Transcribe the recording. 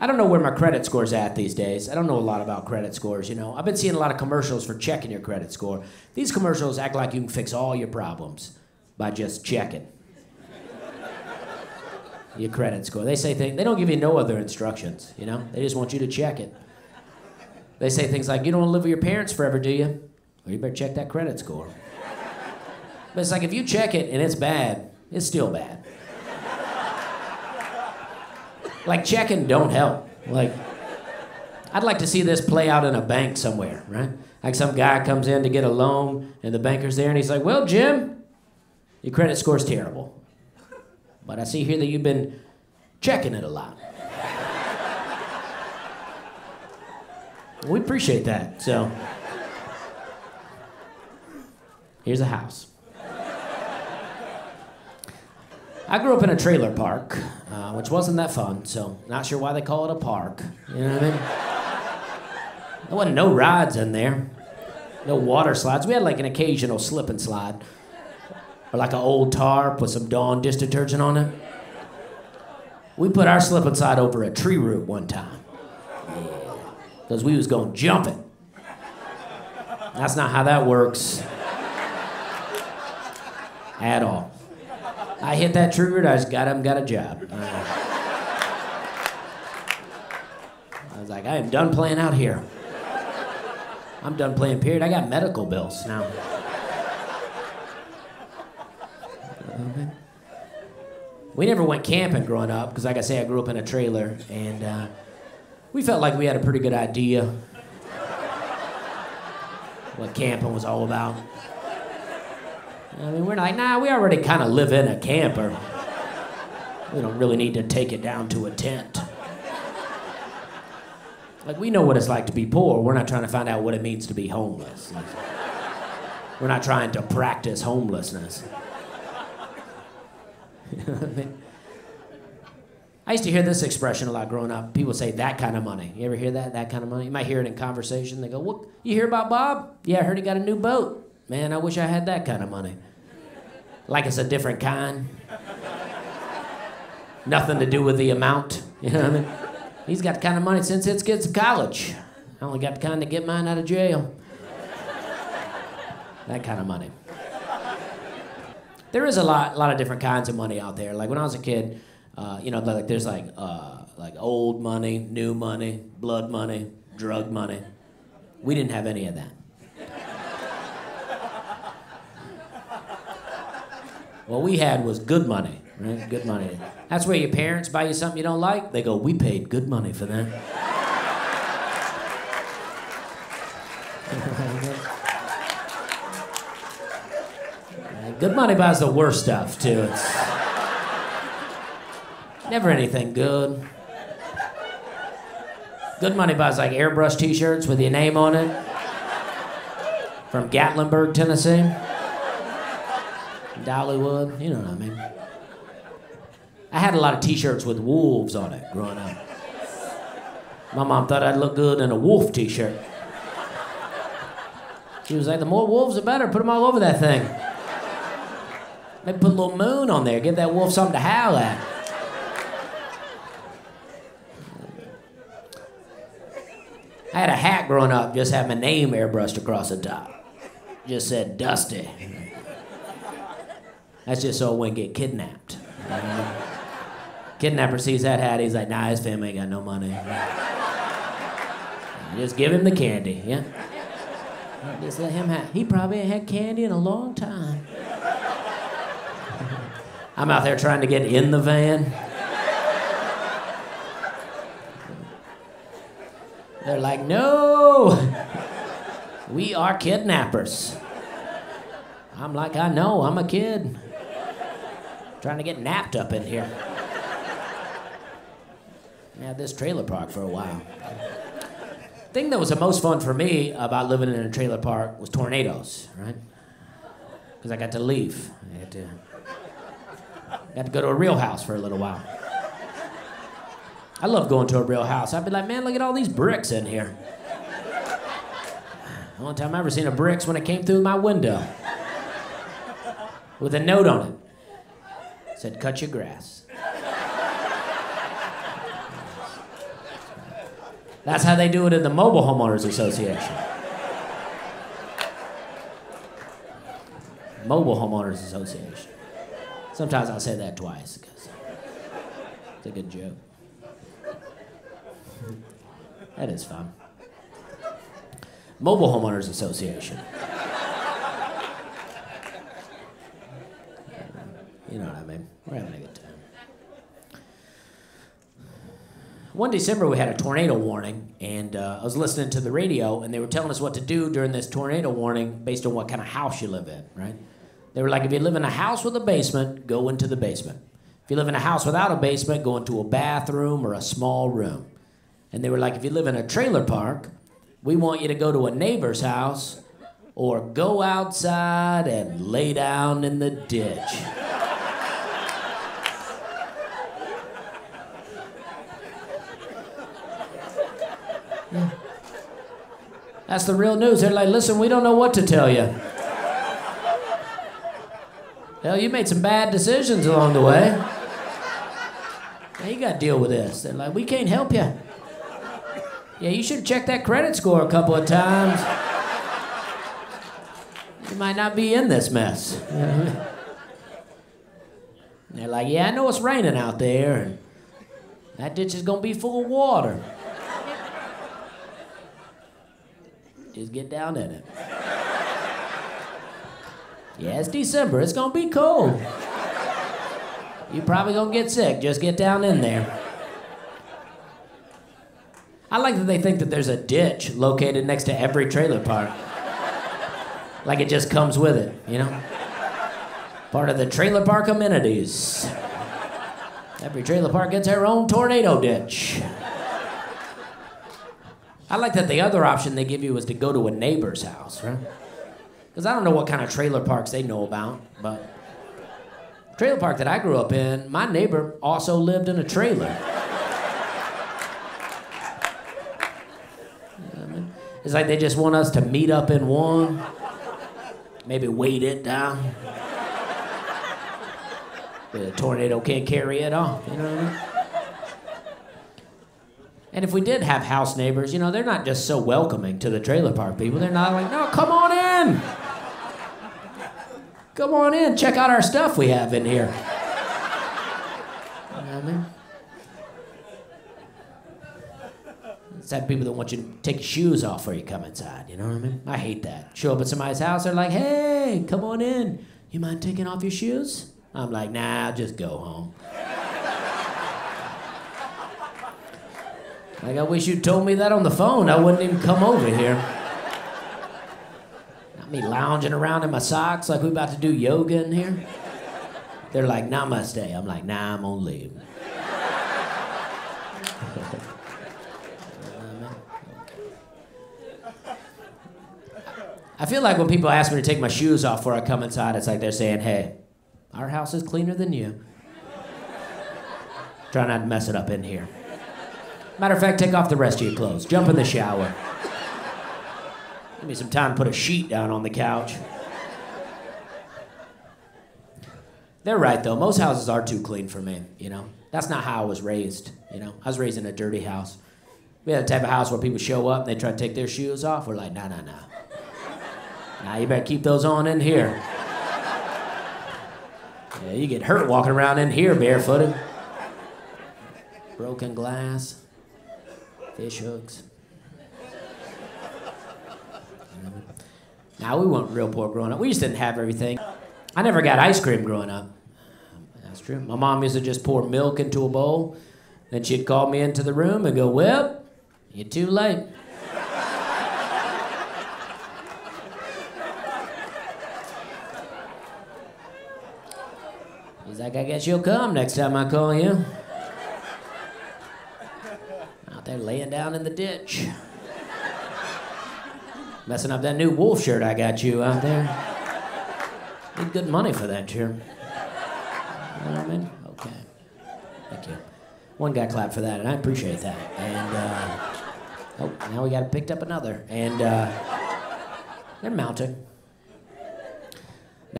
I don't know where my credit score's at these days. I don't know a lot about credit scores, you know. I've been seeing a lot of commercials for checking your credit score. These commercials act like you can fix all your problems by just checking your credit score. They say things, they don't give you no other instructions, you know. They just want you to check it. They say things like, you don't want to live with your parents forever, do you? Well, you better check that credit score. But it's like, if you check it and it's bad, it's still bad. Like, checking don't help. Like, I'd like to see this play out in a bank somewhere, right? Like, some guy comes in to get a loan, and the banker's there, and he's like, well, Jim, your credit score's terrible. But I see here that you've been checking it a lot. We appreciate that, so. Here's a house. I grew up in a trailer park, which wasn't that fun, so not sure why they call it a park. You know what I mean? There wasn't no rides in there. No water slides. We had like an occasional slip and slide. Or like an old tarp with some Dawn dish detergent on it. We put our slip and slide over a tree root one time. Because we was going jumping. That's not how that works. At all. I hit that tree root, I just got up and got a job. I was like, I am done playing out here. I'm done playing, period. I got medical bills now. We never went camping growing up, because like I say, I grew up in a trailer, and we felt like we had a pretty good idea what camping was all about. I mean, we're like, nah, we already kind of live in a camper. We don't really need to take it down to a tent. Like, we know what it's like to be poor. We're not trying to find out what it means to be homeless. Like, we're not trying to practice homelessness. You know what I mean? I used to hear this expression a lot growing up. People say, that kind of money. You ever hear that? That kind of money? You might hear it in conversation. They go, what? You hear about Bob? Yeah, I heard he got a new boat. Man, I wish I had that kind of money. Like it's a different kind. Nothing to do with the amount, you know what I mean? He's got the kind of money since his kids in college. I only got the kind to get mine out of jail. That kind of money. There is a lot of different kinds of money out there. Like when I was a kid, you know, like there's like old money, new money, blood money, drug money. We didn't have any of that. What we had was good money, right? Good money. That's where your parents buy you something you don't like. They go, we paid good money for that. Good money buys the worst stuff, too. It's never anything good. Good money buys like airbrush t-shirts with your name on it. From Gatlinburg, Tennessee. Dollywood, you know what I mean. I had a lot of t-shirts with wolves on it growing up. My mom thought I'd look good in a wolf t-shirt. She was like, the more wolves the better, put them all over that thing. Maybe put a little moon on there, give that wolf something to howl at. I had a hat growing up, just had my name airbrushed across the top. Just said Dusty. That's just so I wouldn't get kidnapped. Kidnapper sees that hat, he's like, nah, his family ain't got no money. Just give him the candy, yeah? Just let him have, he probably ain't had candy in a long time. I'm out there trying to get in the van. They're like, no, we are kidnappers. I'm like, I know, I'm a kid. Trying to get napped up in here. I had this trailer park for a while. The thing that was the most fun for me about living in a trailer park was tornadoes, right? Because I got to leave. I got to go to a real house for a little while. I love going to a real house. I'd be like, man, look at all these bricks in here. The only time I ever seen a brick's when it came through my window. With a note on it. Said, cut your grass. That's how they do it in the Mobile Homeowners Association. Mobile Homeowners Association. Sometimes I'll say that twice because it's a good joke. That is fun. Mobile Homeowners Association. You know what I mean? We're having a good time. One December we had a tornado warning, and I was listening to the radio, and they were telling us what to do during this tornado warning based on what kind of house you live in, right? They were like, if you live in a house with a basement, go into the basement. If you live in a house without a basement, go into a bathroom or a small room. And they were like, if you live in a trailer park, we want you to go to a neighbor's house or go outside and lay down in the ditch. Yeah. That's the real news. They're like, listen, we don't know what to tell you. Hell, you made some bad decisions along the way. Now you got to deal with this. They're like, we can't help you. Yeah, you should check that credit score a couple of times. You might not be in this mess. They're like, yeah, I know it's raining out there, and that ditch is going to be full of water. Just get down in it. Yeah, it's December. It's going to be cold. You're probably going to get sick. Just get down in there. I like that they think that there's a ditch located next to every trailer park. Like it just comes with it, you know? Part of the trailer park amenities. Every trailer park gets their own tornado ditch. I like that the other option they give you is to go to a neighbor's house, right? Because I don't know what kind of trailer parks they know about, but the trailer park that I grew up in, my neighbor also lived in a trailer. It's like they just want us to meet up in one, maybe weight it down. The tornado can't carry it off, you know what I mean? And if we did have house neighbors, you know, they're not just so welcoming to the trailer park people. They're not like, no, come on in. Come on in, check out our stuff we have in here. You know what I mean? It's that people that want you to take your shoes off before you come inside, you know what I mean? I hate that. Show up at somebody's house, they're like, hey, come on in. You mind taking off your shoes? I'm like, nah, I'll just go home. Like, I wish you'd told me that on the phone. I wouldn't even come over here. Not me lounging around in my socks like we about to do yoga in here. They're like, namaste. I'm like, nah, I'm gonna leave. I feel like when people ask me to take my shoes off before I come inside, it's like they're saying, hey, our house is cleaner than you. Try not to mess it up in here. Matter of fact, take off the rest of your clothes. Jump in the shower. Give me some time to put a sheet down on the couch. They're right, though. Most houses are too clean for me, you know? That's not how I was raised, you know? I was raised in a dirty house. We had the type of house where people show up and they try to take their shoes off. We're like, nah, nah, nah. Nah, you better keep those on in here. Yeah, you get hurt walking around in here barefooted. Broken glass, fish hooks. Now, we weren't real poor growing up. We just didn't have everything. I never got ice cream growing up. That's true. My mom used to just pour milk into a bowl. Then she'd call me into the room and go, well, you're too late. He's like, I guess you'll come next time I call you. They're laying down in the ditch. Messing up that new wolf shirt I got you out there. Need good money for that shirt. You know what I mean? Okay. Thank you. One guy clapped for that, and I appreciate that. And, oh, now we got picked up another. And they're mounting.